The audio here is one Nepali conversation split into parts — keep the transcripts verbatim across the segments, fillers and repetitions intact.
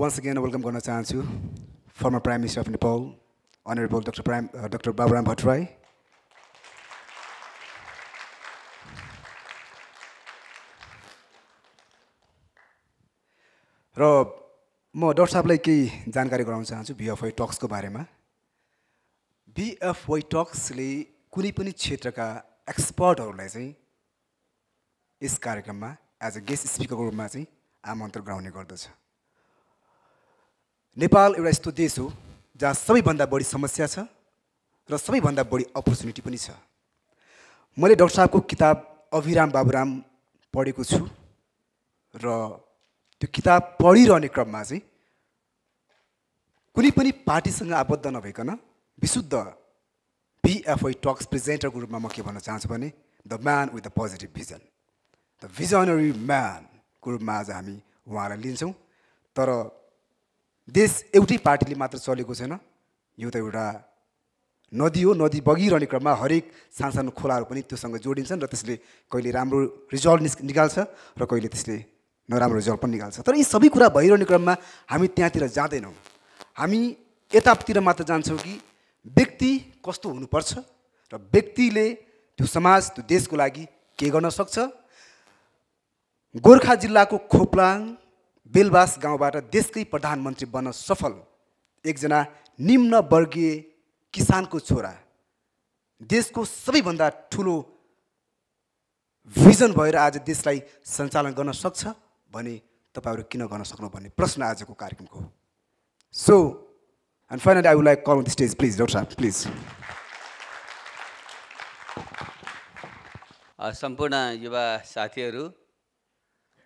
once again, I welcome Gonna Chansu, former Prime Minister of Nepal, Honorable Doctor Prime, uh, Doctor Baburam Bhattarai. र म डॉक्टर साहबलाई केही जानकारी गराउन चाहन्छु B F Y Talks को बारेमा. B F Y Talks ले कुनै पनि क्षेत्रका एक्सपर्टहरूलाई चाहिँ यस कार्यक्रममा एज अ गेस्ट स्पिकरको रूपमा चाहिँ आमन्त्रण गराउने गर्दछ. नेपाल एउटा यस्तो देश हो जहाँ सबैभन्दा बढी समस्या छ र सबैभन्दा बढी अपर्च्युनिटी पनि छ. मैले डाक्टर साहबको किताब अभिराम बाबुराम पढेको छु र त्यो किताब पढिरहने क्रममा चाहिँ कुनै पनि पार्टीसँग आबद्ध नभइकन विशुद्ध B F Y Talks प्रेजेन्टरको रूपमा म के भन्न चाहन्छु भने the man with the positive vision, the visionary man को रूपमा आज हामी उहाँलाई लिन्छौँ. तर देश एउटै पार्टीले मात्र चलेको छैन. यो त एउटा नदी हो. नदी बगिरहने क्रममा हरेक सानसानो खोलाहरू पनि त्योसँग जोडिन्छन् र त्यसले कहिले राम्रो रिजल्ट निकाल्छ र कहिले त्यसले नराम्रो जल पनि निकाल्छ. तर यी सबै कुरा भइरहने क्रममा हामी त्यहाँतिर जाँदैनौँ. हामी यतातिर मात्र जान्छौँ कि व्यक्ति कस्तो हुनुपर्छ र व्यक्तिले त्यो समाज त्यो देशको लागि के गर्न सक्छ. गोर्खा जिल्लाको खोप्लाङ बेलबास गाउँबाट देशकै प्रधानमन्त्री बन्न सफल एकजना निम्नवर्गीय किसानको छोरा देशको सबैभन्दा ठुलो भिजन भएर आज देशलाई सञ्चालन गर्न सक्छ भने तपाईहरु किन गर्न सक्नु भन्ने प्रश्न आजको कार्यक्रमको हो. So and finally I would like call on the stage please doctor साहब प्लिज. सम्पूर्ण युवा साथीहरु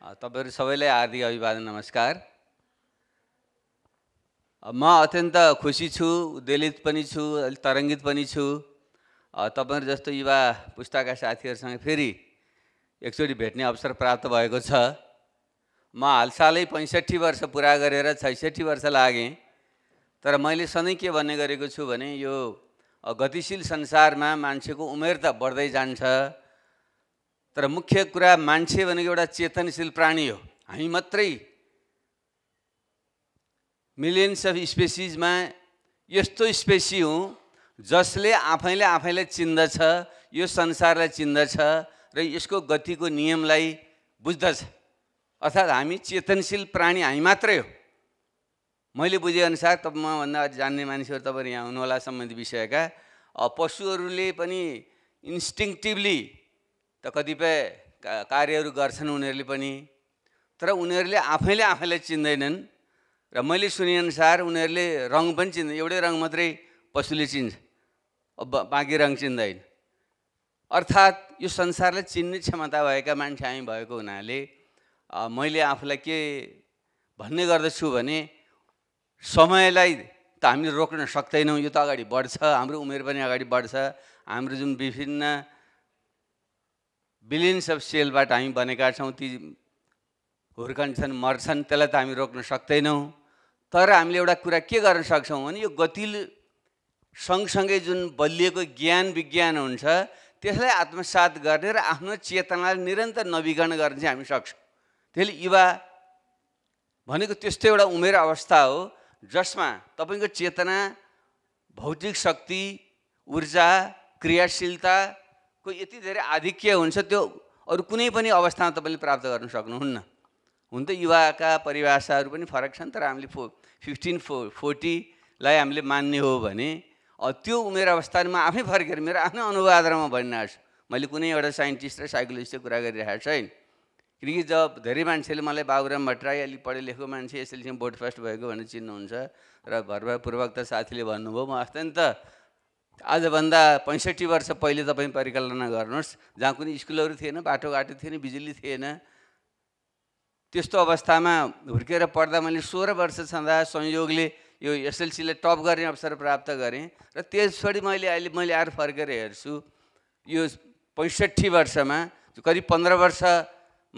तपाईहरु सबैलाई हार्दिक अभिवादन नमस्कार. म अत्यन्त खुशी छु, उद्वेलित पनि छु, तरंगित पनि छु. तपाईहरु जस्तो युवा पुस्ताका साथीहरुसँग फेरि एकचोटि भेट्ने अवसर प्राप्त भएको छ. म हालसालै पैंसठी वर्ष पूरा गरेर छैसठी वर्ष लागेँ. तर मैले सधैँ के भन्ने गरेको छु भने यो गतिशील संसारमा मान्छेको उमेर त बढ्दै जान्छ, तर मुख्य कुरा मान्छे भनेको एउटा चेतनशील प्राणी हो. हामी मात्रै मिलियन्स अफ स्पेसिजमा यस्तो स्पेसी हौँ जसले आफैले आफैलाई चिन्दछ, यो संसारलाई चिन्दछ र यसको गतिको नियमलाई बुझ्दछ. अर्थात् हामी चेतनशील प्राणी हामी मात्रै हो. मैले बुझेअनुसार तब मभन्दा अझ जान्ने मानिसहरू तपाईँहरू यहाँ हुनुहोला सम्बन्धी विषयका. पशुहरूले पनि इन्स्टिङ्टिभली त कतिपय कार्यहरू गर्छन् उनीहरूले पनि, तर उनीहरूले आफैले आफैलाई चिन्दैनन्. र मैले सुनेअनुसार उनीहरूले रङ पनि चिन्दैन. एउटै रङ मात्रै पशुले चिन्छ, अब बाँकी रङ चिन्दैन. अर्थात् यो संसारलाई चिन्ने क्षमता भएका मान्छे हामी भएको हुनाले मैले आफूलाई के भन्ने गर्दछु भने समयलाई त हामीले रोक्न सक्दैनौँ. यो त अगाडि बढ्छ, हाम्रो उमेर पनि अगाडि बढ्छ. हाम्रो जुन विभिन्न बिलियन्स अफ सेलबाट हामी बनेका छौँ ती हुर्कन्छन् मर्छन्, त्यसलाई त हामी रोक्न सक्दैनौँ. तर हामीले एउटा कुरा के गर्न सक्छौँ भने यो गतिल सँगसँगै जुन बलिएको ज्ञान विज्ञान हुन्छ त्यसलाई आत्मसात गर्ने र आफ्नो चेतनालाई निरन्तर नवीकरण गर्न चाहिँ हामी सक्छौँ. त्यसले युवा भनेको त्यस्तो एउटा उमेर अवस्था हो जसमा तपाईको चेतना भौतिक शक्ति ऊर्जा क्रियाशीलताको यति धेरै आधिक्य हुन्छ त्यो अरू कुनै पनि अवस्थामा तपाईँले प्राप्त गर्न सक्नुहुन्न. हुन त युवाका परिभाषाहरू पनि फरक छन्, तर हामीले फो फिफ्टिन फो फोर्टीलाई हामीले मान्ने हो भने त्यो उमेर अवस्थामा आफै फर्केर मेरो आफ्नै अनुवादमा भनिरहेको छु. मैले कुनै एउटा साइन्टिस्ट र साइकोलोजिस्टले कुरा गरिरहेको छैन, क्योंकि जब धेरै मान्छेले मलाई बाबुराम भट्टराई अलि पढे लेखेको मान्छे एसएलसीमा बोर्ड फर्स्ट भएको भनेर चिन्नुहुन्छ र भरभापूर्वक त साथीले भन्नुभयो म अत्यन्त आजभन्दा पैँसठी वर्ष पहिले तपाईँ परिकल्पना गर्नुहोस् जहाँ कुनै स्कुलहरू थिएन, बाटोघाटो थिएन, बिजुली थिएन. त्यस्तो अवस्थामा हुर्केर पढ्दा मैले सोह्र वर्ष छँदा संयोगले यो एसएलसीले टप गर्ने अवसर प्राप्त गरेँ र त्यसपछि मैले अहिले मैले आएर फर्केर हेर्छु यो पैँसठी वर्षमा करिब पन्ध्र वर्ष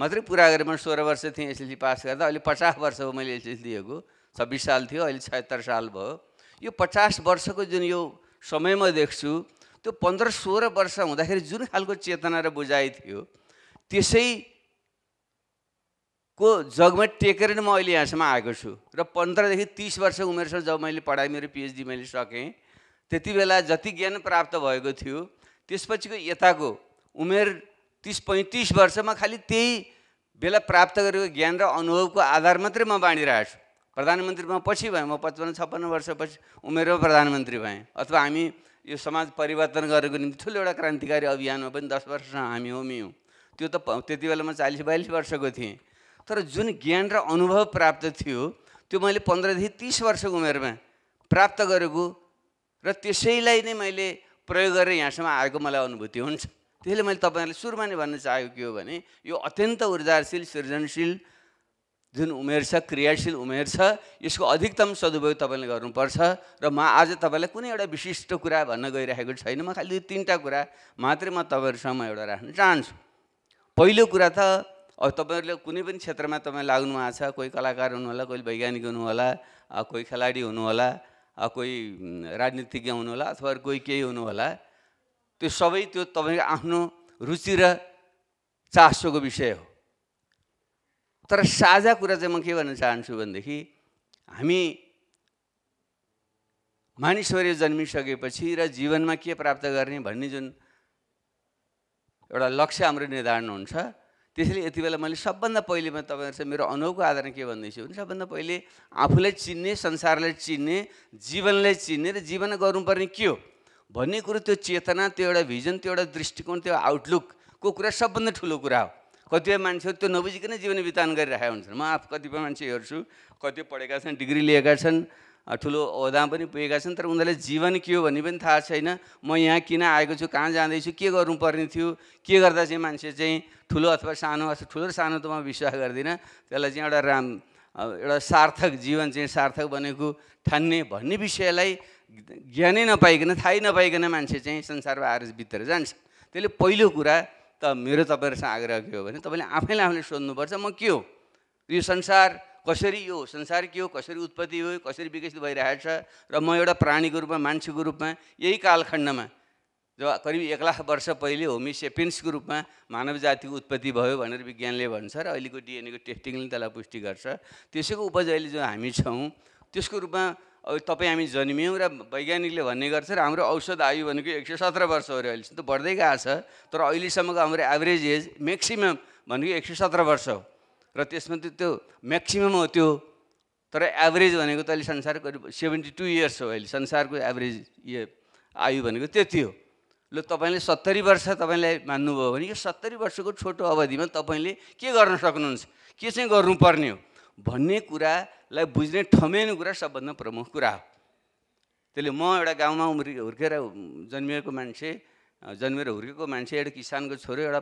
मात्रै पुरा गरेर मैले सोह्र वर्ष थिएँ एसएलसी पास गर्दा. अहिले पचास वर्ष हो मैले एसएलसी दिएको, छब्बिस साल थियो, अहिले छयत्तर साल भयो. यो पचास वर्षको जुन यो समयमा देख्छु त्यो पन्ध्र सोह्र वर्ष हुँदाखेरि जुन खालको चेतना र बुझाइ थियो त्यसै को जगमा टेकेर म अहिले यहाँसम्म आएको छु र पन्ध्र देखि तीस वर्ष उमेरसम्म जब मैले पढाइ मेरो पीएचडी मैले सकेँ त्यति बेला जति ज्ञान प्राप्त भएको थियो त्यसपछिको यताको उमेर तीस पैंतीस वर्षमा खाली त्यही बेला प्राप्त गरेको ज्ञान र अनुभवको आधार मात्रै म बाँडिरहेको छु। प्रधानमन्त्री म पछि भएँ, म पचपन्न छप्पन्न वर्षपछि उमेरमा प्रधानमन्त्री भएँ अथवा हामी यो समाज परिवर्तन गरेको निम्ति ठुलो एउटा क्रान्तिकारी अभियानमा पनि दस वर्षसम्म हामी होमी हौँ। त्यो त त्यति बेला म चालीस बयालीस वर्षको थिएँ, तर जुन ज्ञान र अनुभव प्राप्त थियो त्यो मैले पन्ध्रदेखि तीस वर्षको उमेरमा प्राप्त गरेको र त्यसैलाई नै मैले प्रयोग गरेर यहाँसम्म आएको मलाई अनुभूति हुन्छ। त्यसैले मैले तपाईँहरूले सुरुमा नै भन्न चाहेको के हो भने यो अत्यन्त ऊर्जाशील सृजनशील जुन उमेर छ, क्रियाशील उमेर छ, यसको अधिकतम सदुपयोग तपाईँले गर्नुपर्छ। र म आज तपाईँलाई कुनै एउटा विशिष्ट कुरा भन्न गइरहेको छैन, म खालि तिनवटा कुरा मात्रै म तपाईँहरूसँग एउटा राख्न चाहन्छु। पहिलो कुरा त अब तपाईहरुले कुनै पनि क्षेत्रमा तपाईं लाग्नु भएको छ, कोही कलाकार हुनुहोला, कोही वैज्ञानिक हुनुहोला, कोही खेलाडी हुनुहोला, कोही राजनीतिज्ञ हुनुहोला अथवा कोही केही हुनुहोला, त्यो सबै त्यो तपाईको आफ्नो रुचि र चासोको विषय हो। तर साझा कुरा चाहिँ म के भन्न चाहन्छु भनेदेखि हामी मानिसहरु जन्मिसकेपछि र जीवनमा के प्राप्त गर्ने भन्ने जुन एउटा लक्ष्य हाम्रो निर्धारण हुन्छ, त्यसैले यति बेला मैले सबभन्दा पहिले म तपाईहरुसँग मेरो अनुभवको आधारमा के भन्दैछु भने सबभन्दा पहिले आफूलाई चिन्ने, संसारलाई चिन्ने, जीवनलाई चिन्ने र जीवन गर्नुपर्ने के हो भन्ने कुरो, त्यो चेतना, त्यो एउटा भिजन, त्यो एउटा दृष्टिकोण, त्यो आउटलुकको कुरा सबभन्दा ठुलो कुरा हो। कतिपय मान्छेहरू त्यो नबुझिकनै जीवन बितान गरिरहेका हुन्छन्। म आफू कतिपय मान्छे हेर्छु, कतिपय पढेका छन्, डिग्री लिएका छन्, ठुलो ओहदामा पनि पुगेका छन्, तर उनीहरूलाई जीवन के हो भन्ने पनि थाहा छैन। म यहाँ किन आएको छु, कहाँ जाँदैछु, के गर्नुपर्ने थियो, के गर्दा चाहिँ मान्छे चाहिँ ठुलो अथवा सानो, ठुलो र सानो त म विश्वास गर्दिनँ, त्यसलाई चाहिँ एउटा राम एउटा सार्थक जीवन चाहिँ सार्थक बनेको ठान्ने भन्ने विषयलाई ज्ञानै नपाइकन, थाहै नपाइकन मान्छे चाहिँ संसारमा आएर बितेर जान्छ। त्यसले पहिलो कुरा त मेरो तपाईँहरूसँग आग्रह के हो भने तपाईँले आफैले आफूले सोध्नुपर्छ म के हो, यो संसार कसरी, यो संसार के हो, कसरी उत्पत्ति हो, कसरी विकसित भइरहेको छ र म एउटा प्राणीको रूपमा, मान्छेको रूपमा यही कालखण्डमा जब करिब एक लाख वर्ष पहिले होमी सेपियन्सको रूपमा मानव जातिको उत्पत्ति भयो भनेर विज्ञानले भन्छ र अहिलेको डिएनएको टेस्टिङले त्यसलाई पुष्टि गर्छ। त्यसैको उपज अहिले जो हामी छौँ त्यसको रूपमा अब तपाईँ हामी जन्मियौँ र वैज्ञानिकले भन्ने गर्छ र हाम्रो औषध आयु भनेको एक सय सत्र वर्ष हो, अहिलेसम्म त बढ्दै गएको छ, तर अहिलेसम्मको हाम्रो एभरेज एज म्याक्सिमम भनेको एक सय सत्र वर्ष हो र त्यसमा त त्यो म्याक्सिमम हो त्यो, तर एभरेज भनेको त अहिले संसार करिब सेभेन्टी टू इयर्स हो। अहिले संसारको एभरेज यो आयु भनेको त्यति हो। ल तपाईँले सत्तरी वर्ष तपाईँलाई मान्नुभयो भने यो सत्तरी वर्षको छोटो अवधिमा तपाईँले के गर्न सक्नुहुन्छ, के चाहिँ गर्नुपर्ने हो भन्ने कुरालाई बुझ्ने ठमेन कुरा सबभन्दा प्रमुख कुरा हो। त्यसले म एउटा गाउँमा उम्रि हुर्केर जन्मिएको मान्छे, जन्मेर हुर्केको मान्छे, एउटा किसानको छोरो, एउटा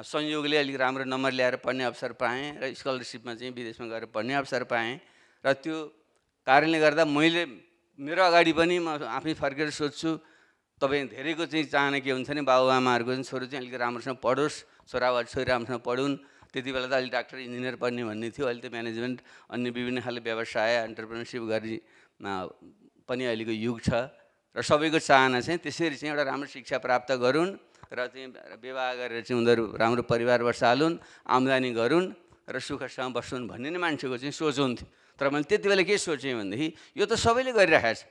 संयोगले अलिक राम्रो नम्बर ल्याएर पढ्ने अवसर पाएँ र स्कलरसिपमा चाहिँ विदेशमा गएर पढ्ने अवसर पाएँ र त्यो कारणले गर्दा मैले मेरो अगाडि पनि म आफै फर्केर सोध्छु तपाईँ धेरैको चाहिँ चाहना के हुन्छ भने बाबुआमाहरूको चाहिँ छोरो चाहिँ अलिक राम्रोसँग पढोस्, छोरा वा छोरी राम्रोसँग पढुन्। त्यति बेला त अलिक डाक्टर इन्जिनियर पढ्ने भन्ने थियो, अहिले त म्यानेजमेन्ट अन्य विभिन्न खालको व्यवसाय एन्टरप्रेनरसिप गर्नेमा पनि अहिलेको युग छ र सबैको चाहना चाहिँ त्यसरी चाहिँ एउटा राम्रो शिक्षा प्राप्त गरून् र चाहिँ विवाह गरेर चाहिँ उनीहरू राम्रो परिवार बसालुन्, आम्दानी गरून् र सुखसँग बसुन् भन्ने नै मान्छेको चाहिँ सोच हुन्थ्यो। तर मैले त्यति बेला के सोचेँ भनेदेखि यो त सबैले गरिरहेको छ,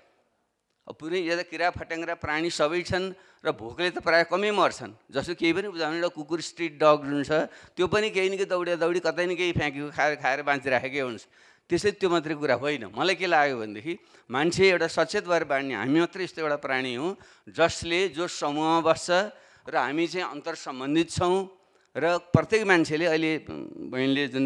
अब पुरै यता किरा फट्याङ्ग्रा प्राणी सबै छन् र भोकले त प्रायः कमै मर्छन्। जस्तो केही पनि उदाहरण एउटा कुकुर स्ट्रिट डग जुन छ त्यो पनि केही न केही दौडिया दौडी कतै न केही फ्याँकेको खाएर खाएर बाँचिराखेकै हुन्छ। त्यसै त्यो मात्रै कुरा होइन, मलाई के लाग्यो भनेदेखि मान्छे एउटा सचेत भएर बाँड्ने, हामी मात्रै यस्तो एउटा प्राणी हौँ जसले जो समूहमा बस्छ र हामी चाहिँ अन्तर सम्बन्धित छौँ र प्रत्येक मान्छेले, अहिले बहिनीले जुन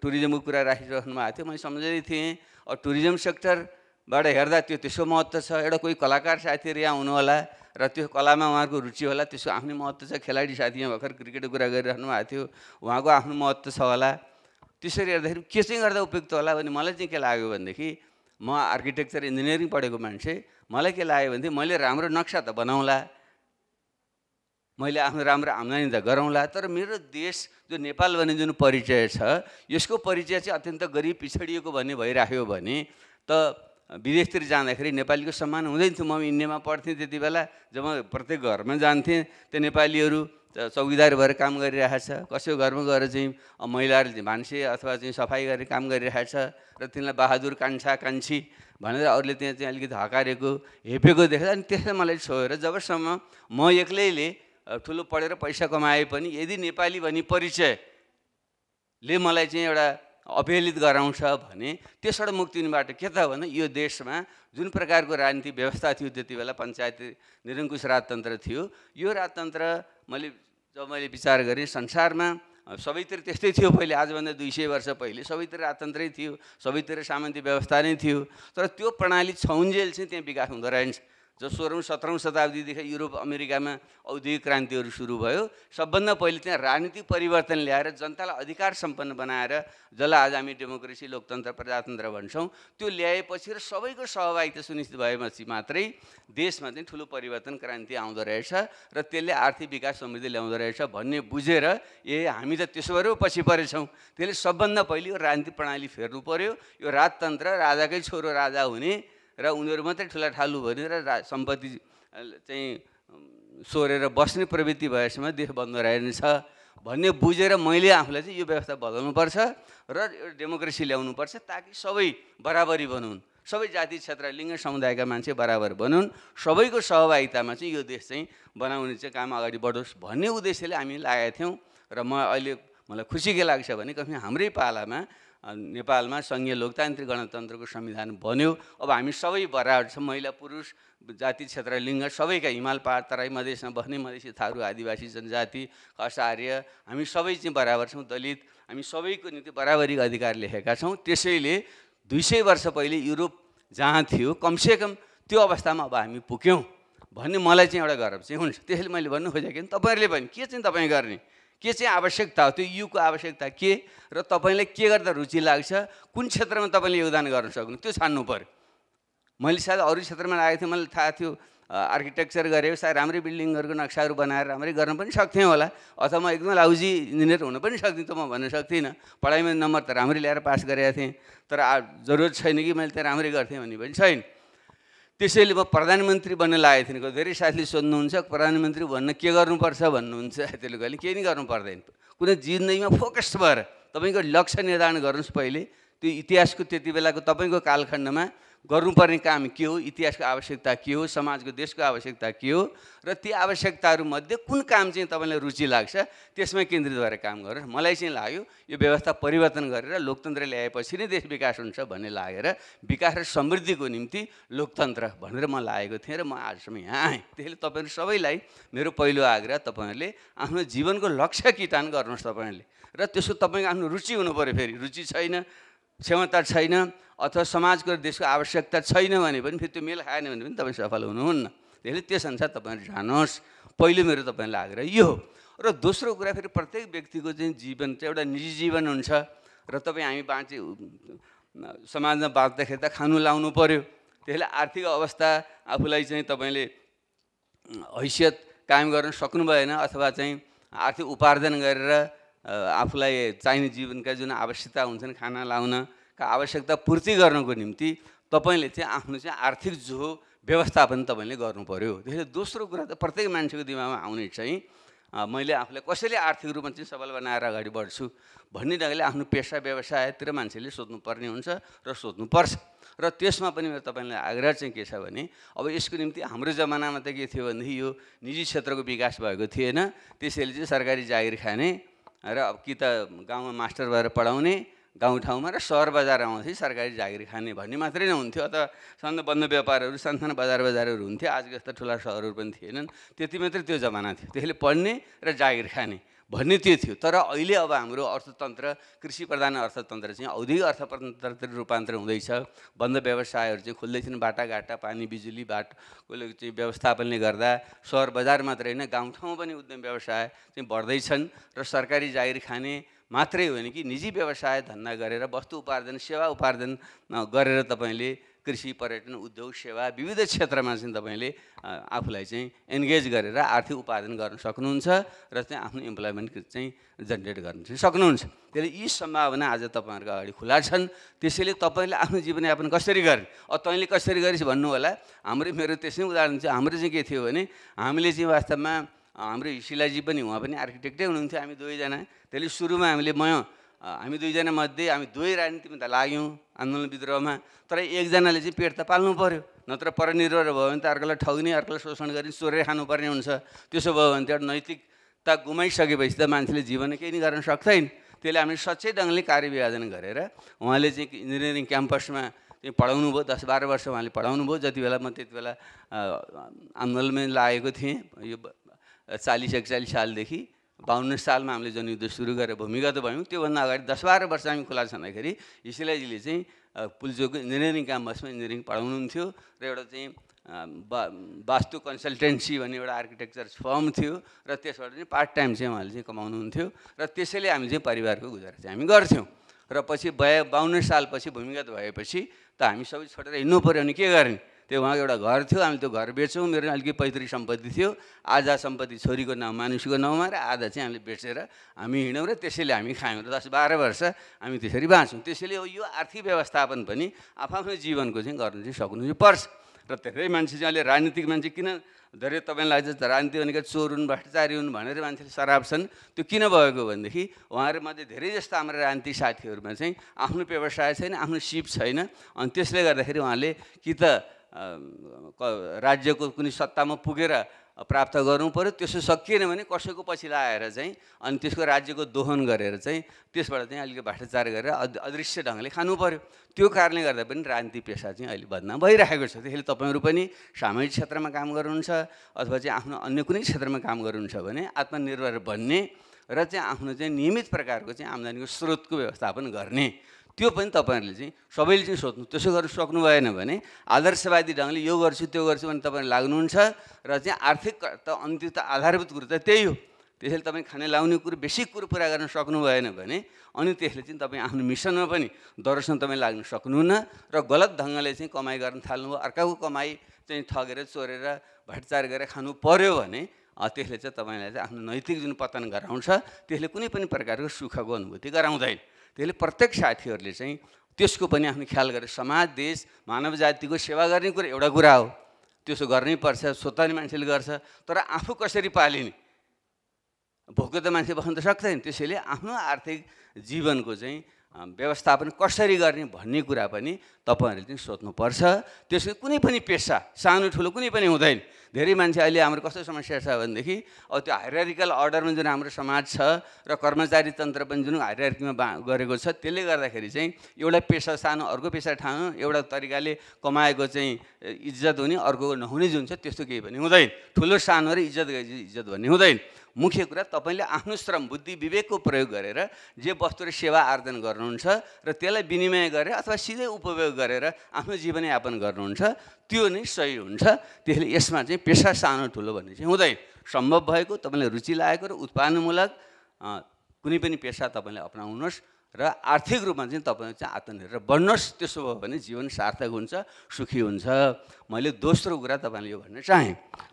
टुरिज्मको कुरा राखिराख्नु भएको थियो मैले सम्झँदै थिएँ, अब टुरिज्म सेक्टरबाट हेर्दा त्यो त्यसको महत्त्व छ। एउटा कोही कलाकार साथीहरू यहाँ हुनुहोला र त्यो कलामा उहाँको रुचि होला, त्यसको आफ्नो महत्त्व छ। खेलाडी साथी यहाँ भर्खर क्रिकेटको कुरा गरिराख्नु भएको थियो, उहाँको आफ्नो महत्त्व छ होला। त्यसरी हेर्दाखेरि के चाहिँ गर्दा उपयुक्त होला भने मलाई चाहिँ के लाग्यो भनेदेखि म आर्किटेक्चर इन्जिनियरिङ पढेको मान्छे, मलाई के लाग्यो भनेदेखि मैले राम्रो नक्सा त बनाउँला, मैले आफ्नो राम्रो आम्दानी त गरौँला, तर मेरो देश जो नेपाल भन्ने जुन परिचय छ यसको परिचय चाहिँ अत्यन्त गरिब पिछडिएको भन्ने भइराख्यो भने त विदेशतिर जाँदाखेरि नेपालीको सम्मान हुँदैन थियो। म इन्डियामा पढ्थे त्यतिबेला जब प्रत्येक घरमा जान्थे त्यो नेपालीहरू चौकीदार भएर काम गरिरहेछ, कसैको घरमा गएर चाहिँ महिलाहरूले भान्से अथवा चाहिँ सफाई गरेर काम गरिरहेछ र तिनलाई बहादुर कान्छा कान्छी भनेर अरूले त्यहाँ चाहिँ अलिकति हकारेको हेपेको देख्दा अनि त्यसले मलाई छोएर जबसम्म म एक्लैले ठुलो पढेर पैसा कमाए पनि यदि नेपाली भनी परिचयले मलाई चाहिँ एउटा अपेलित गराउँछ भने त्यसबाट मुक्ति हुनबाट के त भन्दा यो देशमा जुन प्रकारको राजनीतिक व्यवस्था थियो त्यति बेला पञ्चायत निरङ्कुश राजतन्त्र थियो। यो राजतन्त्र मैले जब मैले विचार गरेँ संसारमा सबैतिर त्यस्तै थियो, पहिले आजभन्दा दुई सय वर्ष पहिले सबैतिर राजतन्त्रै थियो, सबैतिर सामन्ती व्यवस्था नै थियो, तर त्यो प्रणाली छौन्जेल चाहिँ त्यहाँ विकास हुँदो रहेछ। जो सोह्रौँ सत्रौँ शताब्दीदेखि यूरोप अमेरिकामा औद्योगिक क्रान्तिहरू सुरु भयो, सबभन्दा पहिले त्यहाँ राजनीतिक परिवर्तन ल्याएर जनतालाई अधिकार सम्पन्न बनाएर जसलाई आज हामी डेमोक्रेसी लोकतन्त्र प्रजातन्त्र भन्छौँ त्यो ल्याएपछि र सबैको सहभागिता सुनिश्चित भएपछि मात्रै देशमा चाहिँ ठुलो परिवर्तन क्रान्ति आउँदो रहेछ र त्यसले आर्थिक विकास समृद्धि ल्याउँदो रहेछ भन्ने बुझेर ए हामी त त्यसबाट पछि परेछौँ। त्यसले सबभन्दा पहिले यो राजनीतिक प्रणाली फेर्नु पर्यो। यो राजतन्त्र राजाकै छोरो राजा हुने र उनीहरू मात्रै ठुला ठालु भनेर सम्पत्ति चाहिँ सोरेर बस्ने प्रवृत्ति भएसम्म देश बन्द रहेछ भन्ने बुझेर मैले आफूलाई चाहिँ यो व्यवस्था बदल्नुपर्छ र डेमोक्रेसी ल्याउनुपर्छ ताकि सबै बराबरी बनुन्, सबै जाति क्षेत्र लिङ्ग समुदायका मान्छे बराबर बनुन्, सबैको सहभागितामा चाहिँ यो देश चाहिँ बनाउने चाहिँ काम अगाडि बढोस् भन्ने उद्देश्यले हामी लागेका थियौँ। र म अहिले मलाई खुसी के लाग्छ भने कहीँ हाम्रै पालामा नेपालमा सङ्घीय लोकतान्त्रिक गणतन्त्रको संविधान बन्यो। अब हामी सबै बराबर छौँ, महिला पुरुष जाति क्षेत्र लिङ्ग सबैका, हिमाल पहाड तराई मधेसमा बस्ने मधेसी थारू आदिवासी जनजाति कसार्य हामी सबै चाहिँ बराबर छौँ, दलित हामी सबैको निम्ति बराबरीको अधिकार लेखेका छौँ। त्यसैले दुई सय वर्ष पहिले युरोप जहाँ थियो कमसेकम त्यो अवस्थामा अब हामी पुग्यौँ भन्ने मलाई चाहिँ एउटा गर्व चाहिँ हुन्छ। त्यसैले मैले भन्नु खोजेको तपाईँहरूले पनि के चाहिँ तपाईँ गर्ने के चाहिँ आवश्यकता हो, त्यो युगको आवश्यकता के र तपाईँले के गर्दा रुचि लाग्छ, कुन क्षेत्रमा तपाईँले योगदान गर्न सक्नु त्यो छान्नु पऱ्यो। मैले सायद अरू क्षेत्रमा लागेको थिएँ, मलाई थाहा थियो आर्किटेक्चर गरेँ सायद राम्रै बिल्डिङहरूको नक्साहरू बनाएर राम्रै गर्न पनि सक्थेँ होला, अथवा म एकदम लाउजी इन्जिनियर हुन पनि सक्थेँ त म भन्न सक्दिनँ। पढाइमा नम्बर त राम्रै ल्याएर पास गरेका थिएँ तर जरुरत छैन कि मैले त राम्रै गर्थेँ भन्ने पनि छैन। त्यसैले म प्रधानमन्त्री बन्न लागेको थिएँ। धेरै साथीले सोध्नुहुन्छ प्रधानमन्त्री भन्न के गर्नुपर्छ भन्नुहुन्छ, त्यसले कहिले केही नै गर्नु पर्दैन। कुनै जिन्दगीमा फोकस भएर तपाईँको लक्ष्य निर्धारण गर्नुहोस्। पहिले त्यो इतिहासको त्यति बेलाको तपाईँको कालखण्डमा गर्नुपर्ने काम के हो, इतिहासको आवश्यकता के हो, समाजको देशको आवश्यकता के हो र ती आवश्यकताहरूमध्ये कुन काम चाहिँ तपाईँलाई रुचि लाग्छ त्यसमा केन्द्रित भएर काम गर्नुहोस्। मलाई चाहिँ लाग्यो यो व्यवस्था परिवर्तन गरेर लोकतन्त्र ल्याएपछि नै देश विकास हुन्छ भन्ने लागेर विकास र समृद्धिको निम्ति लोकतन्त्र भनेर म लागेको थिएँ र म आजसम्म यहाँ आएँ। त्यसैले तपाईँहरू सबैलाई मेरो पहिलो आग्रह तपाईँहरूले आफ्नो जीवनको लक्ष्य किटान गर्नुहोस् तपाईँहरूले, र त्यसको तपाईँको आफ्नो रुचि हुनु पऱ्यो। फेरि रुचि छैन, क्षमता छैन अथवा समाजको देशको आवश्यकता छैन भने पनि फेरि त्यो मेल खाएन भने पनि तपाईँ सफल हुनुहुन्न। त्यसले त्यसअनुसार तपाईँहरू जानुहोस्, पहिलो मेरो तपाईँलाई आग्रह यो हो। र दोस्रो कुरा फेरि प्रत्येक व्यक्तिको चाहिँ जीवन चाहिँ एउटा निजी जीवन हुन्छ र तपाईँ हामी बाँचे समाजमा बाँच्दाखेरि त खानु लाउनु पऱ्यो। त्यसले आर्थिक अवस्था आफूलाई चाहिँ तपाईँले हैसियत कायम गर्न सक्नु भएन अथवा चाहिँ आर्थिक उपार्जन गरेर आफूलाई चाहिने जीवनका जुन आवश्यकता हुन्छन् खाना लाउनका आवश्यकता पूर्ति गर्नको निम्ति तपाईँले चाहिँ आफ्नो चाहिँ आर्थिक जो व्यवस्थापन तपाईँले गर्नु पऱ्यो। त्यसले दोस्रो कुरा त प्रत्येक मान्छेको दिमागमा आउने चाहिँ मैले आफूलाई कसैले आर्थिक रूपमा चाहिँ सबल बनाएर अगाडि बढ्छु भन्ने ढङ्गले आफ्नो पेसा व्यवसायतिर मान्छेले सोध्नुपर्ने हुन्छ र सोध्नुपर्छ। र त्यसमा पनि मेरो तपाईँलाई आग्रह चाहिँ के छ भने अब यसको निम्ति हाम्रो जमानामा त के थियो भनेदेखि यो निजी क्षेत्रको विकास भएको थिएन, त्यसैले चाहिँ सरकारी जागिर खाने र अब कि त गाउँमा मास्टर भएर पढाउने गाउँठाउँमा र सहर बजार आउँदाखेरि सरकारी जागिर खाने भन्ने मात्रै नै हुन्थ्यो। अथवा सानो बन्द व्यापारहरू सानसानो बजार बजारहरू हुन्थ्यो, आजको जस्ता ठुला सहरहरू पनि थिएनन्, त्यति मात्रै त्यो जमाना थियो। त्यसले पढ्ने र जागिर खाने भन्ने त्यो थियो। तर अहिले अब हाम्रो अर्थतन्त्र कृषि प्रधान अर्थतन्त्र चाहिँ औद्योगिक अर्थतन्त्रतिर रूपान्तरण हुँदैछ, बन्द व्यवसायहरू चाहिँ खुल्दैछन्, बाटाघाटा पानी बिजुली बाटोको चाहिँ व्यवस्थापनले गर्दा सहर बजार मात्रै होइन गाउँठाउँ पनि उद्यम व्यवसाय चाहिँ बढ्दैछन्। र सरकारी जागिर खाने मात्रै होइन कि निजी व्यवसाय धन्दा गरेर वस्तु उपार्जन सेवा उपार्जन गरेर तपाईँले कृषि पर्यटन उद्योग सेवा विविध क्षेत्रमा चाहिँ तपाईले आफुलाई चाहिँ एंगेज गरेर आर्थिक उत्पादन गर्न सक्नुहुन्छ र चाहिँ आफ्नो एम्प्लॉयमेन्ट चाहिँ जेनेरेट गर्न सक्नुहुन्छ। त्यसले यी सम्भावना आज तपाईहरुको अगाडि खुला छन्। त्यसैले तपाईले आफ्नो जीवनयापन कसरी गर्ने अ तैले कसरी गरिस भन्नु होला। हाम्रो मेरो त्यसै उदाहरण चाहिँ हाम्रो चाहिँ के थियो भने हामीले चाहिँ वास्तवमा हाम्रो शिलाजी पनि उहाँ पनि आर्किटेक्टै हुनुहुन्थ्यो, हामी दुई जना। त्यसले सुरुमा हामीले म हामी दुईजना मध्ये हामी दुवै राजनीतिमा त लाग्यौं आन्दोलन विद्रोहमा, तर एकजनाले चाहिँ पेट त पाल्नु पर्यो, नत्र परनिर्भर भयो भने त अर्कोलाई ठग्ने, अर्कोलाई शोषण गर्ने, चोरेर खानुपर्ने हुन्छ। त्यसो भयो भने त एउटा नैतिकता गुमाइसकेपछि त मान्छेले जीवनमा केही नि गर्न सक्दैन। त्यसले हामीले सच्चै ढङ्गले कार्यविभाजन गरेर उहाँले चाहिँ इन्जिनियरिङ क्याम्पसमा त्यो पढाउनु भयो, दस बाह्र वर्ष उहाँले पढाउनु भयो। जति बेला म त्यति बेला आन्दोलनमा लागेको थिएँ, यो चालिस एकचालिस सालदेखि बावन्न सालमा हामीले जनयुद्ध सुरु गरेर भूमिगत भयौँ। त्योभन्दा अगाडि दस बाह्र वर्ष हामी खुला छँदाखेरि इसिलाजीले चाहिँ पुल्चोकको इन्जिनियरिङ क्याम्पसमा इन्जिनियरिङ पढाउनुहुन्थ्यो र एउटा चाहिँ बा वास्तु कन्सल्टेन्सी भन्ने एउटा आर्किटेक्चर फर्म थियो र त्यसबाट चाहिँ पार्ट टाइम चाहिँ उहाँले चाहिँ कमाउनुहुन्थ्यो र त्यसैले हामी चाहिँ परिवारको गुजारा चाहिँ हामी गर्थ्यौँ। र पछि बया बावन्न सालपछि भूमिगत भएपछि त हामी सबै छोडेर हिँड्नु पऱ्यो भने के गर्ने। त्यो उहाँको एउटा घर थियो, हामीले त्यो घर बेच्यौँ। मेरो अलिकति पैतृक सम्पत्ति थियो, आधा सम्पत्ति छोरीको नाउँ मानुषीको नाउँमा र आधा चाहिँ हामीले बेचेर हामी हिँड्यौँ र त्यसैले हामी खायौँ र दस बाह्र वर्ष हामी त्यसरी बाँच्छौँ। त्यसैले यो आर्थिक व्यवस्थापन पनि आफआफ्नो जीवनको चाहिँ गर्नु चाहिँ सक्नु पर्छ। र धेरै मान्छे चाहिँ अहिले राजनीतिक मान्छे किन धेरै तपाईँलाई लाग्छ राजनीति भनेको चोर हुन्, भ्रष्टाचारी हुन् भनेर मान्छेले सराप छन्। त्यो किन भएको भनेदेखि उहाँहरूमध्ये धेरै जस्तो हाम्रो राजनीतिक साथीहरूमा चाहिँ आफ्नो व्यवसाय छैन, आफ्नो सिप छैन। अनि त्यसले गर्दाखेरि उहाँले कि त राज्यको कुनै सत्तामा पुगेर प्राप्त गर्नु पर्यो, त्यसो सकिएन भने कसैको पछि लाएर चाहिँ अनि त्यसको राज्यको दोहन गरेर चाहिँ त्यसबाट चाहिँ अलिकति भ्रष्टाचार गरेर अदृश्य ढङ्गले खानु पर्यो। त्यो कारणले गर्दा पनि राजनीति पेसा चाहिँ अहिले बदनाम भइरहेको छ। त्यसैले तपाईँहरू पनि सामाजिक क्षेत्रमा काम गर्नुहुन्छ अथवा चाहिँ आफ्नो अन्य कुनै क्षेत्रमा काम गर्नुहुन्छ भने आत्मनिर्भर बन्ने र चाहिँ आफ्नो चाहिँ नियमित प्रकारको चाहिँ आम्दानीको स्रोतको व्यवस्थापन गर्ने, त्यो पनि तपाईहरुले चाहिँ सबैले चाहिँ सोच्नु। त्यसो गर्न सक्नु भएन भने आदर्शवादी ढंगले यो गर्छु त्यो गर्छु भने तपाईहरु लाग्नुहुन्छ र चाहिँ आर्थिक त अन्तिम त आधारभूत कुरो त त्यही हो। त्यसैले तपाईँ खाने लाउने कुरो बेसिक कुरो पुरा गर्न सक्नु भएन भने अनि त्यसले चाहिँ तपाईँ आफ्नो मिसनमा पनि दर्शन तपाईँ लाग्न सक्नुहुन्न र गलत ढंगले चाहिँ कमाई गर्न थाल्नुभयो, अर्काको कमाई चाहिँ ठगेर चोरेर भ्रष्टाचार गरेर खानु पर्यो भने त्यसले चाहिँ तपाईलाई चाहिँ आफ्नो नैतिक जुन पतन गराउँछ, त्यसले कुनै पनि प्रकारको सुखको अनुभूति गराउँदैन। त्यसले प्रत्येक साथीहरूले चाहिँ त्यसको पनि आफ्नो ख्याल गरेर समाज देश मानव जातिको सेवा गर्ने कुरा एउटा कुरा हो, त्यसो गर्नैपर्छ। सोतानी मान्छेले गर्छ तर आफू कसरी पालिने, भोको त मान्छे बस्न त सक्दैन। त्यसैले आफ्नो आर्थिक जीवनको चाहिँ व्यवस्थापन कसरी गर्ने भन्ने कुरा पनि तपाईहरुले चाहिँ सोच्नुपर्छ। त्यसको कुनै पनि पेसा सानो ठुलो कुनै पनि हुँदैन। धेरै मान्छे अहिले हाम्रो कस्तो समस्या छ भनेदेखि अब त्यो हायरार्किकल अर्डरमा जुन हाम्रो समाज छ र कर्मचारी तन्त्र पनि जुन हायरार्कीमा गरेको छ, त्यसले गर्दाखेरि चाहिँ एउटा पेसा सानो अर्को पेसा ठानो, एउटा तरिकाले कमाएको चाहिँ इज्जत हुने अर्को नहुने जुन छ त्यस्तो केही पनि हुँदैन। ठुलो सानो र इज्जत इज्जत भन्ने हुँदैन। मुख्य कुरा तपाईले आफ्नो श्रम बुद्धि विवेकको प्रयोग गरेर जे वस्तु र सेवा आर्जन गर्नुहुन्छ र त्यसलाई विनिमय गरेर अथवा सिधै उपयोग गरेर आफ्नो जीवनयापन गर्नुहुन्छ, त्यो नै सही हुन्छ। त्यसले यसमा चाहिँ पेसा सानो ठुलो भन्ने चाहिँ हुँदैन। सम्भव भएको तपाईलाई रुचि लागेको र उत्पादनमूलक कुनै पनि पेसा तपाईले अपनाउनुहोस् र आर्थिक रूपमा चाहिँ तपाईँ चाहिँ आत्मनिर्भर बन्नुहोस्। त्यसो भयो भने जीवन सार्थक हुन्छ, सुखी हुन्छ। मैले दोस्रो कुरा तपाईँले यो भन्न चाहेँ।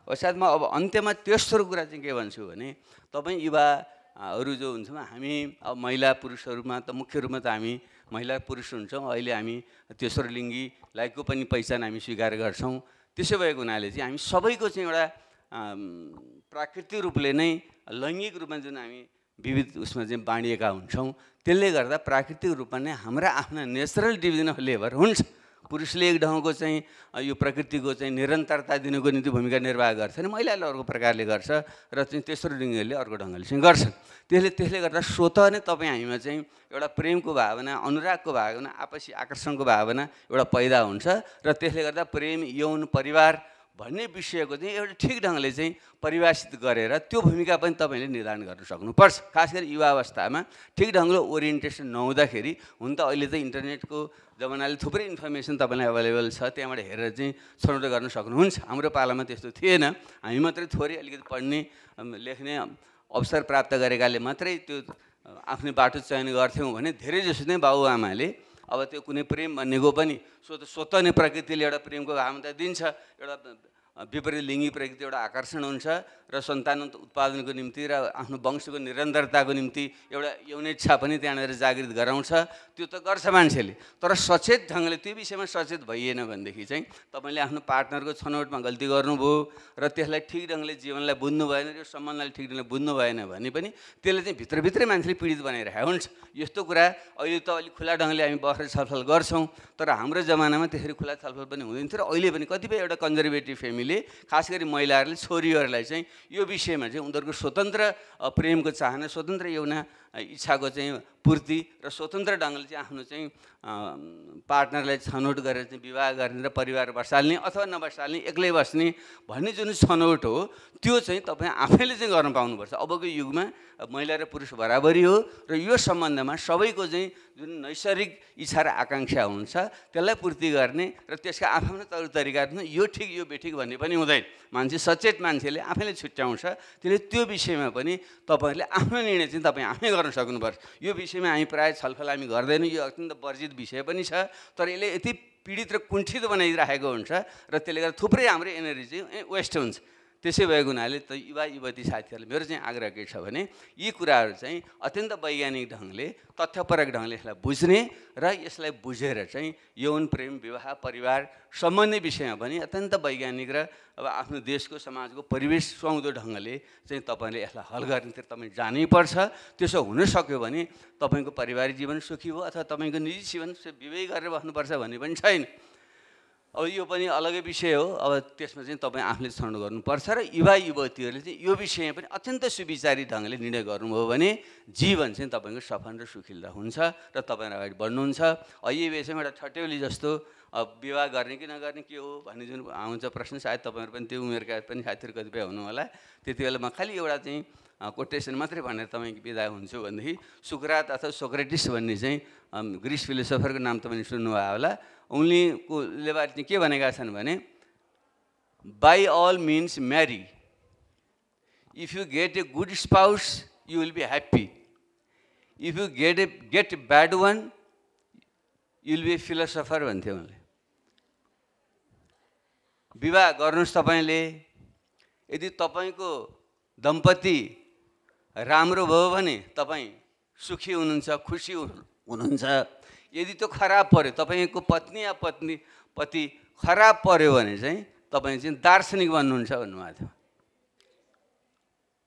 पश्चात म अब अन्त्यमा तेस्रो कुरा चाहिँ के भन्छु भने तपाईँ युवाहरू जो हुन्छौँ, हामी अब महिला पुरुषहरूमा त मुख्य रूपमा त हामी महिला पुरुष हुन्छौँ। अहिले हामी तेस्रो लिङ्गीलाईको पनि पहिचान हामी स्वीकार गर्छौँ। त्यसो भएको हुनाले चाहिँ हामी सबैको चाहिँ एउटा प्राकृतिक रूपले नै लैङ्गिक रूपमा जुन हामी विविध उसमा चाहिँ बाँडिएका हुन्छौँ, त्यसले गर्दा प्राकृतिक रूपमा नै हाम्रा आफ्ना नेचरल डिभिजन अफ लेबर हुन्छ। पुरुषले एक ढङ्गको चाहिँ यो प्रकृतिको चाहिँ निरन्तरता दिनुको निम्ति भूमिका निर्वाह गर्छन्, महिलाले अर्को प्रकारले गर्छ र चाहिँ तेस्रो लिङ्गीले अर्को ढङ्गले चाहिँ गर्छन्। त्यसले त्यसले गर्दा स्वतः नै तपाईँ हामीमा चाहिँ एउटा प्रेमको भावना, अनुरागको भावना, आपसी आकर्षणको भावना एउटा पैदा हुन्छ र त्यसले गर्दा प्रेम यौन परिवार भन्ने विषयको चाहिँ एउटा ठिक ढङ्गले चाहिँ परिभाषित गरेर त्यो भूमिका पनि तपाईँले निर्धारण गर्न सक्नुपर्छ। खास गरी युवा अवस्थामा ठिक ढङ्गले ओरिएन्टेसन नहुँदाखेरि हुन त अहिले त इन्टरनेटको जमानाले थुप्रै इन्फर्मेसन तपाईँलाई अभाइलेबल छ, त्यहाँबाट हेरेर चाहिँ छनौट गर्न सक्नुहुन्छ। हाम्रो पालामा त्यस्तो थिएन, हामी मात्रै थोरै अलिकति पढ्ने लेख्ने अवसर प्राप्त गरेकाले मात्रै त्यो आफ्नो बाटो चयन गर्थ्यौँ भने धेरै जसो नै बाबुआमाले अब त्यो कुनै प्रेम भन्नेको पनि स्वतः नै प्रकृतिले एउटा प्रेमको हामीलाई दिन्छ एउटा विपरीत लिङ्गी प्रकृति एउटा आकर्षण हुन्छ र सन्तान उत्पादनको निम्ति र आफ्नो वंशको निरन्तरताको निम्ति एउटा यौनेच्छा पनि त्यहाँनिर जागृत गराउँछ त्यो त गर्छ मान्छेले तर सचेत ढङ्गले त्यो विषयमा सचेत भइएन भनेदेखि चाहिँ तपाईले आफ्नो पार्टनरको छनौटमा गल्ती गर्नुभयो र त्यसलाई ठिक ढङ्गले जीवनलाई बुझ्नु भएन र सम्बन्धलाई ठिक ढङ्गले बुझ्नु भएन भने पनि त्यसले चाहिँ भित्रभित्रै मान्छेले पीडित बनाइरहेको हुन्छ यस्तो कुरा अहिले त अलि खुला ढङ्गले हामी बसेर छलफल गर्छौं तर हाम्रो जमानामा त्यसरी खुला छलफल पनि हुँदैन थियो र अहिले पनि कतिपय एउटा कन्जर्भेटिभ फेमिली खास गरी महिलाहरूले छोरीहरूलाई चाहिँ यो विषयमा चाहिँ उनीहरूको स्वतन्त्र प्रेमको चाहना स्वतन्त्र एउटा इच्छाको चाहिँ पूर्ति र स्वतन्त्र ढङ्गले चाहिँ आफ्नो चाहिँ पार्टनरलाई छनौट गरेर चाहिँ विवाह गर्ने र परिवार बसाल्ने अथवा नबसाल्ने एक्लै बस्ने भन्ने जुन छनौट हो त्यो चाहिँ तपाईँ आफैले चाहिँ गर्न पाउनुपर्छ अबको युगमा महिला र पुरुष बराबरी हो र यो सम्बन्धमा सबैको चाहिँ जुन नैसर्गिक इच्छा र आकाङ्क्षा हुन्छ त्यसलाई पूर्ति गर्ने र त्यसका आफ्नै तौर तरिका यो ठिक यो बेठिक भन्ने पनि हुँदैन मान्छे सचेत मान्छेले आफैले छुट्याउँछ त्यसले त्यो विषयमा पनि तपाईहरूले आफ्नो निर्णय चाहिँ तपाईँ आफै गर्न सक्नुपर्छ यो विषयमा हामी प्राय छलफल हामी गर्दैनौँ यो अत्यन्त वर्जित विषय पनि छ तर यसले यति पीडित र कुण्ठित बनाइराखेको हुन्छ र त्यसले गर्दा थुप्रै हाम्रो एनर्जी चाहिँ वेस्ट हुन्छ त्यसै भएको हुनाले त युवा युवती साथीहरूले मेरो चाहिँ आग्रह के छ भने यी कुराहरू चाहिँ अत्यन्त वैज्ञानिक ढङ्गले तथ्यपरक ढङ्गले यसलाई बुझ्ने र यसलाई बुझेर चाहिँ यौन प्रेम विवाह परिवार सम्बन्धी विषयमा पनि अत्यन्त वैज्ञानिक र अब आफ्नो देशको समाजको परिवेश सुहाउँदो ढङ्गले चाहिँ तपाईँले यसलाई हल गर्नेतिर तपाईँ जानैपर्छ त्यसो हुन सक्यो भने तपाईँको पारिवारिक जीवन सुखी हो अथवा तपाईँको निजी जीवन विवाह गरेर बस्नुपर्छ भन्ने पनि छैन अब यो पनि अलगै विषय हो अब त्यसमा चाहिँ तपाईँ आफूले छनौट गर्नुपर्छ र युवा युवतीहरूले चाहिँ यो विषयमा पनि अत्यन्त सुविचारी ढङ्गले निर्णय गर्नुभयो भने जीवन चाहिँ तपाईँको सफल र सुखिलो हुन्छ र तपाईँहरू अगाडि बढ्नुहुन्छ यो विषयमा एउटा ठट्यौली जस्तो अब विवाह गर्ने कि नगर्ने के हो भन्ने जुन आउँछ प्रश्न सायद तपाईँहरू पनि त्यो उमेरका पनि साथीहरू कतिपय हुनुहोला त्यति बेला म खालि एउटा चाहिँ कोटेसन मात्रै भनेर तपाईँ बिदा हुन्छु भनेदेखि सुक्रात अथवा सोक्रेटिस भन्ने चाहिँ ग्रिस फिलोसोफरको नाम तपाईँले सुन्नुभयो होला उनले बारे के भनेका छन् भने by all means marry if you get a good spouse you will be happy if you get a get a bad one you will be philosopher भन्थ्यो उनले विवाह गर्नुहोस् तपाईँले यदि तपाईँको दम्पति राम्रो भयो भने तपाईँ सुखी हुनुहुन्छ खुसी हुनुहुन्छ यदि त्यो खराब पर्यो तपाईँको पत्नी या पत्नी पति खराब पर्यो भने चाहिँ तपाईँ चाहिँ दार्शनिक बन्नुहुन्छ भन्नुभएको थियो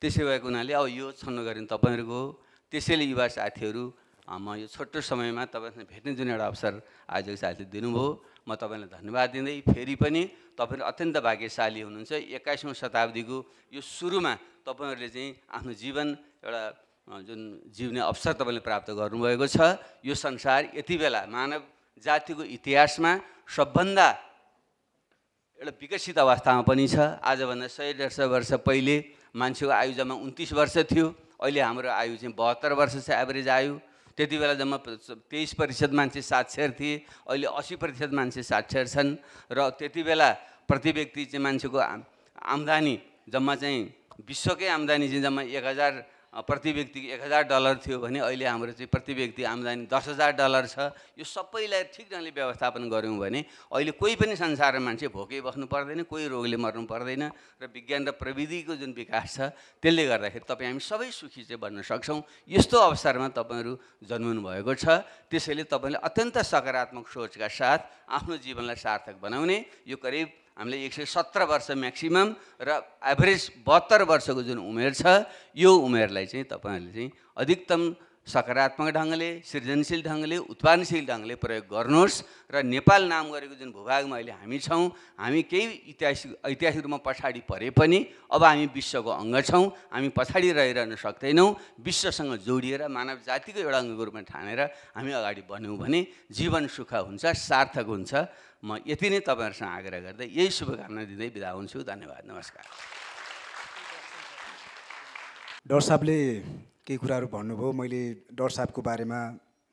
त्यसै भएको हुनाले अब यो छनौट गर्ने तपाईँहरूको त्यसैले युवा साथीहरू म यो छोटो समयमा तपाईँसँग भेट्ने जुन एउटा अवसर आजको साथीले दिनुभयो म तपाईँलाई धन्यवाद दिँदै फेरि पनि तपाईँहरू अत्यन्त भाग्यशाली हुनुहुन्छ एक्काइसौँ शताब्दीको यो सुरुमा तपाईँहरूले चाहिँ आफ्नो जीवन एउटा जुन जिउने अवसर तपाईँले प्राप्त गर्नुभएको छ यो संसार यति बेला मानव जातिको इतिहासमा सबभन्दा एउटा विकसित अवस्थामा पनि छ आजभन्दा सय डेढ सय वर्ष पहिले मान्छेको आयु जम्मा उन्तिस वर्ष थियो अहिले हाम्रो आयु चाहिँ बहत्तर वर्ष छ एभरेज आयु त्यति बेला जम्मा तेइस प्रतिशत मान्छे साक्षर थिए अहिले अस्सी प्रतिशत मान्छे साक्षर छन् र त्यति बेला प्रति व्यक्ति चाहिँ मान्छेको आम्दानी जम्मा चाहिँ विश्वकै आम्दानी चाहिँ जम्मा एक हजार प्रति व्यक्ति एक हजार डलर थियो भने अहिले हाम्रो चाहिँ प्रति व्यक्ति आम्दानी दस हजार डलर छ यो सबैलाई ठिक ढङ्गले व्यवस्थापन गऱ्यौँ भने अहिले कोही पनि संसारमा मान्छे भोकै बस्नु पर्दैन कोही रोगले मर्नु पर्दैन र विज्ञान र प्रविधिको जुन विकास छ त्यसले गर्दाखेरि तपाईँ हामी सबै सुखी चाहिँ बन्न सक्छौँ यस्तो अवसरमा तपाईँहरू जन्मनु भएको छ त्यसैले तपाईँले अत्यन्त सकारात्मक सोचका साथ आफ्नो जीवनलाई सार्थक बनाउने यो करिब हामीले एक सय सत्र वर्ष म्याक्सिमम र एभरेज बहत्तर वर्षको जुन उमेर छ यो उमेरलाई चाहिँ तपाईँहरूले चाहिँ अधिकतम सकारात्मक ढङ्गले सृजनशील ढङ्गले उत्पादनशील ढङ्गले प्रयोग गर्नुहोस् र नेपाल नाम गरेको जुन भूभागमा अहिले हामी छौँ हामी केही ऐतिहासिक ऐतिहासिक रूपमा पछाडि परे पनि अब हामी विश्वको अङ्ग छौँ हामी पछाडि रहिरहन सक्दैनौँ विश्वसँग जोडिएर मानव जातिको एउटा अङ्गको रूपमा ठानेर हामी अगाडि बढ्यौँ भने जीवन सुख हुन्छ सार्थक हुन्छ म यति नै तपाईँहरूसँग आग्रह गर्दै यही शुभकामना दिँदै बिदा हुन्छु धन्यवाद नमस्कार डक्टर साहबले केही कुराहरू भन्नुभयो मैले डक्टर साहबको बारेमा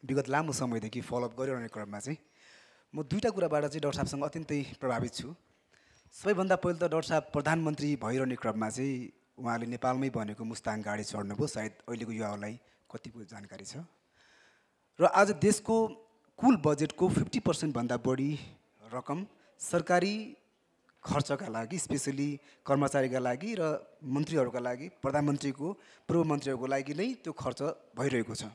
विगत लामो समयदेखि फलोअप गरिरहने क्रममा चाहिँ म दुईवटा कुराबाट चाहिँ डक्टर साहबसँग अत्यन्तै प्रभावित छु सबैभन्दा पहिले त डक्टर साहब प्रधानमन्त्री भइरहने क्रममा चाहिँ उहाँले नेपालमै बनेको मुस्ताङ गाडी चढ्नुभयो सायद अहिलेको युवाहरूलाई कतिको जानकारी छ र आज देशको कुल बजेटको पचास प्रतिशत भन्दा बढी रकम सरकारी खर्चका लागि स्पेशली कर्मचारीका लागि र मन्त्रीहरुका लागि प्रधानमन्त्रीको पूर्व मन्त्रीहरुको लागि नै त्यो खर्च भइरहेको छ।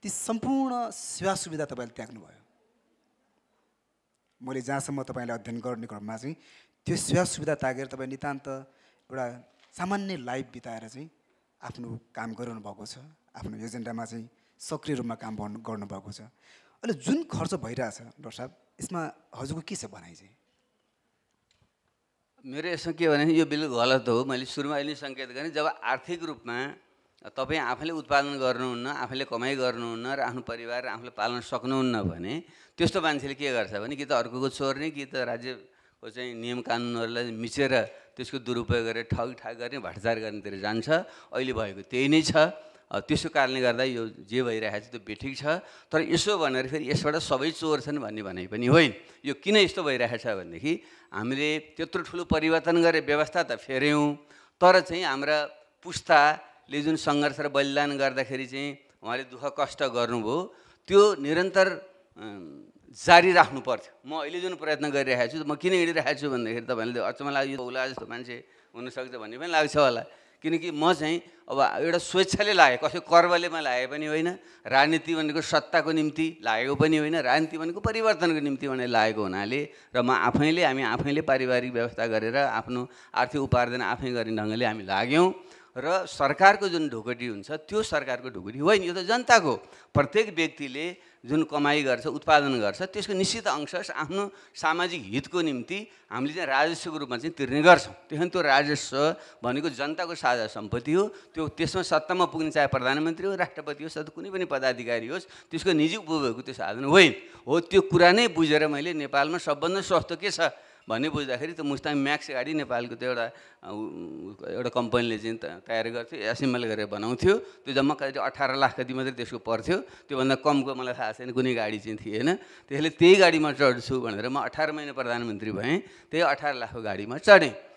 ती सम्पूर्ण सेवा सुविधा तपाईले त्याग्नु भयो। मैले जहाँसम्म तपाईले अध्ययन गर्ने क्रममा चाहिँ त्यो सेवा सुविधा त्यागेर तपाई नितान्त एउटा सामान्य लाइफ बिताएर चाहिँ आफ्नो काम गरिरहनु भएको छ, आफ्नो एजेन्डामा चाहिँ सक्रिय रूपमा काम गर्नु भएको छ। अहिले जुन खर्च भइरहेछ डाक्टर साहब, यसमा हजुरको के छ भनाइ चाहिँ? मेरो यसमा के भने यो बिल्कुल गलत हो। मैले सुरुमा अहिले संकेत गरेँ, जब आर्थिक रूपमा तपाई आफैले उत्पादन गर्नुहुन्न, आफैले कमाइ गर्नुहुन्न र आफ्नो परिवार र आफूले पाल्न सक्नुहुन्न भने त्यस्तो मान्छेले के गर्छ भने कि त अर्कोको चोर्ने कि त राज्यको चाहिँ नियम कानुनहरूलाई मिचेर त्यसको दुरुपयोग गरेर ठगठाक गर्ने भ्रष्टाचार गर्नेतिर जान्छ। अहिले भएको त्यही नै छ। त्यसको कारणले गर्दा यो जे भइरहेको छ त्यो बेठिक छ। तर यसो भनेर फेरि यसबाट सबै चोर छन् भन्ने भनाइ पनि होइन। यो किन यस्तो भइरहेको छ भनेदेखि हामीले त्यत्रो ठुलो परिवर्तन गरे, व्यवस्था त फेऱ्यौँ, तर चाहिँ हाम्रा पुस्ताले जुन सङ्घर्ष र बलिदान गर्दाखेरि चाहिँ उहाँले दुःख कष्ट गर्नुभयो, त्यो निरन्तर जारी राख्नु पर्थ्यो। म अहिले जुन प्रयत्न गरिरहेको छु, म किन हिँडिरहेको छु भन्दाखेरि तपाईँले अचम्म लाग्यो होला, जस्तो मान्छे हुनसक्छ भन्ने पनि लाग्छ होला, किनकि म चाहिँ अब एउटा स्वेच्छाले लागे, कसै कर्वलेमा लागे पनि होइन, राजनीति भनेको सत्ताको निम्ति लागेको पनि होइन, राजनीति भनेको परिवर्तनको निम्ति भनेर लागेको हुनाले र म आफैले हामी आफैले पारिवारिक व्यवस्था गरेर आफ्नो आर्थिक उपार्जन आफै गर्ने ढङ्गले हामी लाग्यौँ। र सरकारको जुन ढुकुटी हुन्छ त्यो सरकारको ढुकुटी होइन, यो त जनताको, प्रत्येक व्यक्तिले जुन कमाइ गर्छ उत्पादन गर्छ त्यसको निश्चित अंश आफ्नो सामाजिक हितको निम्ति हामीले चाहिँ राजस्वको रूपमा चाहिँ तिर्ने गर्छौँ। त्यसैले त्यो राजस्व भनेको जनताको साझा सम्पत्ति हो। त्यो त्यसमा सत्तामा पुग्ने चाहे प्रधानमन्त्री हो, राष्ट्रपति होस् अथवा कुनै पनि पदाधिकारी होस्, त्यसको निजी उपभोगको त्यो साधन होइन हो। त्यो कुरा नै बुझेर मैले नेपालमा सबभन्दा सस्तो के छ भन्ने बुझ्दाखेरि त मुस्ताङ म्याक्स गाडी नेपालको त्यो एउटा एउटा कम्पनीले चाहिँ तयार गर्थ्यो, एसेम्बल गरेर बनाउँथ्यो, त्यो जम्मा कति अठार लाख कति मात्रै त्यसको पर्थ्यो, त्योभन्दा कमको मलाई थाहा छैन कुनै गाडी चाहिँ थिएन। त्यसले त्यही गाडीमा चढ्छु भनेर म अठार महिना प्रधानमन्त्री भएँ, त्यही अठार लाखको गाडीमा चढेँ।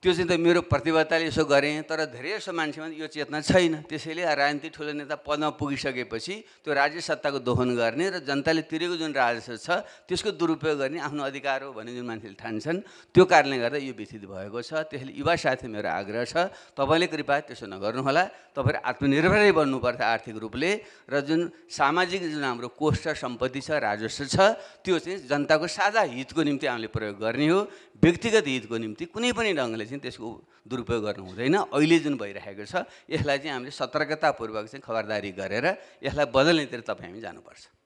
त्यो चाहिँ त मेरो प्रतिबद्धताले यसो गरेँ, तर धेरै जसो मान्छेमा यो चेतना छैन। त्यसैले राजनीति ठुलो नेता पदमा पुगिसकेपछि त्यो राज्य सत्ताको दोहन गर्ने र जनताले तिरेको जुन राजस्व छ त्यसको दुरुपयोग गर्ने आफ्नो अधिकार हो भन्ने जुन मान्छेले ठान्छन्, त्यो कारणले गर्दा यो व्यथित भएको छ। त्यसैले युवा साथी मेरो आग्रह छ, तपाईँले कृपया त्यसो नगर्नुहोला। तपाईँहरू आत्मनिर्भरै बन्नुपर्छ आर्थिक रूपले, र जुन सामाजिक जुन हाम्रो कोष छ, सम्पत्ति छ, राजस्व छ, त्यो चाहिँ जनताको साझा हितको निम्ति हामीले प्रयोग गर्ने हो। व्यक्तिगत हितको निम्ति कुनै पनि ढङ्गले त्यसको दुरुपयोग गर्नु हुँदैन। अहिले जुन भइरहेको छ यसलाई चाहिँ हामीले सतर्कतापूर्वक चाहिँ खबरदारी गरेर यसलाई बदल्नेतिर तपाईँ हामी जानुपर्छ।